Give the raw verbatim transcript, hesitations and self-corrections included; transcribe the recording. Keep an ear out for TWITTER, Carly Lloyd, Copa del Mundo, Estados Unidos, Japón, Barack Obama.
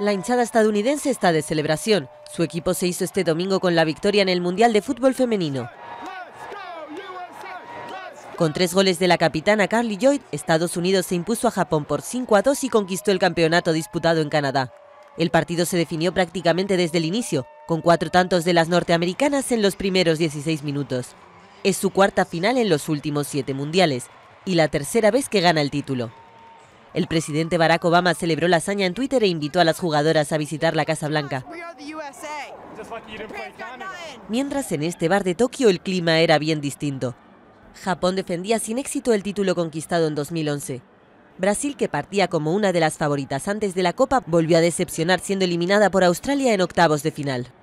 La hinchada estadounidense está de celebración. Su equipo se hizo este domingo con la victoria en el Mundial de Fútbol Femenino. Con tres goles de la capitana Carly Lloyd, Estados Unidos se impuso a Japón por cinco a dos y conquistó el campeonato disputado en Canadá. El partido se definió prácticamente desde el inicio, con cuatro tantos de las norteamericanas en los primeros dieciséis minutos. Es su cuarta final en los últimos siete mundiales y la tercera vez que gana el título. El presidente Barack Obama celebró la hazaña en Twitter e invitó a las jugadoras a visitar la Casa Blanca. Mientras en este bar de Tokio el clima era bien distinto. Japón defendía sin éxito el título conquistado en dos mil once. Brasil, que partía como una de las favoritas antes de la Copa, volvió a decepcionar siendo eliminada por Australia en octavos de final.